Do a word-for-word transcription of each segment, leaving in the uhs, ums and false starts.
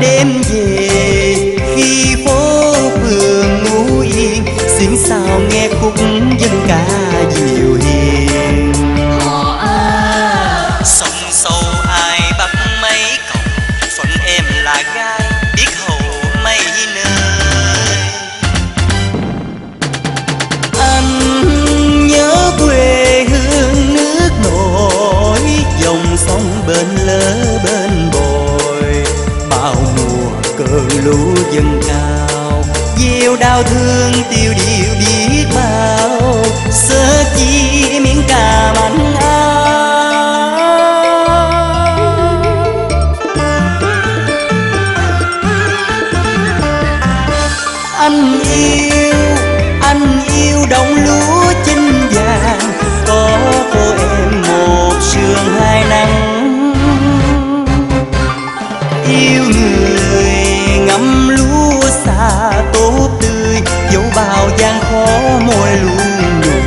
đêm về khi phố phường ngủ yên, xuyến xao nghe khúc dân ca dịu hiền. Họ à, sông sâu ai bắt mấy còng, phận em là gái biết hầu mấy nơi. Anh nhớ quê hương nước nổi, dòng sông bên lỡ bên bồi, bao mùa cơn lũ dâng cao, gieo đau thương tiêu điều biết bao, sớ chi miếng cà mảnh áo. Anh yêu, anh yêu đồng lúa chinh vàng, có cô em một sương hai nắng. Yêu người ngắm lúa xa tốt tươi, dẫu bao gian khó môi luôn nụ cười.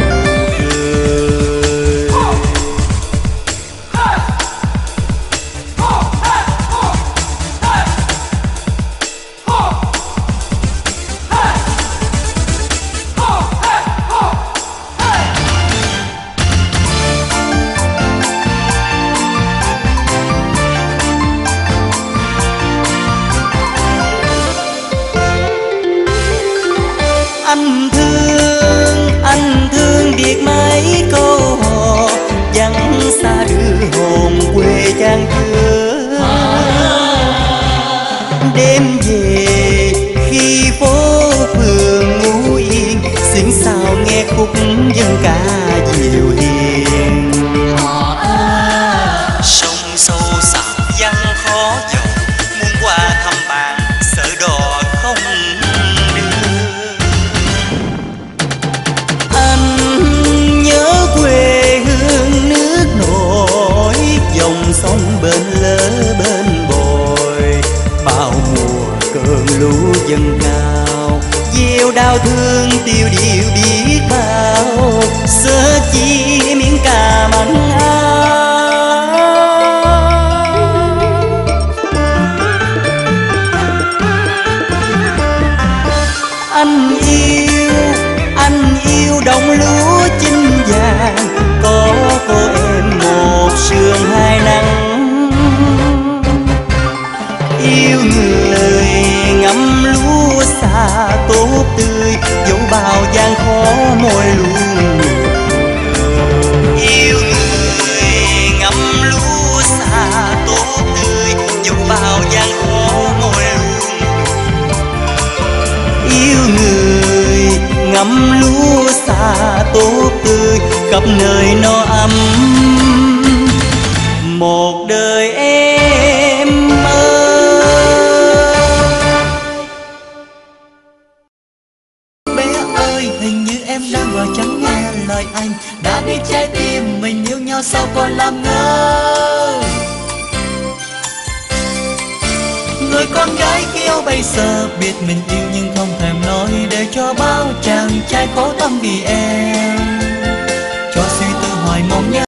Anh thương, anh thương biết mấy câu hò vắng xa đưa hồn quê trang cửa. Đêm về khi phố phường ngủ yên, xuyến xao nghe khúc dân ca dịu hiền. Họ à, sông sâu sạc vắng khó dòng, muốn qua thăm bạn sợ đò không bên lỡ bên bồi, bao mùa cơn lũ dâng cao, gieo đau thương tiêu điều biết bao, sớ chi miếng cà mảnh áo. Anh yêu, anh yêu đồng lúa chinh vàng, có cô em một sương hai nắng. Yêu người ngắm lúa xa tốt tươi, dẫu bao gian khó môi luôn nụ. Yêu người ngắm lúa xa tốt tươi, dẫu bao gian khó môi luôn nụ. Yêu người ngắm lúa xa tốt tươi, khắp nơi nó ấm một đời em. Trái tim mình yêu nhau sao còn làm ngơ. Người con gái yêu bây giờ biết mình yêu nhưng không thèm nói, để cho bao chàng trai khổ tâm vì em.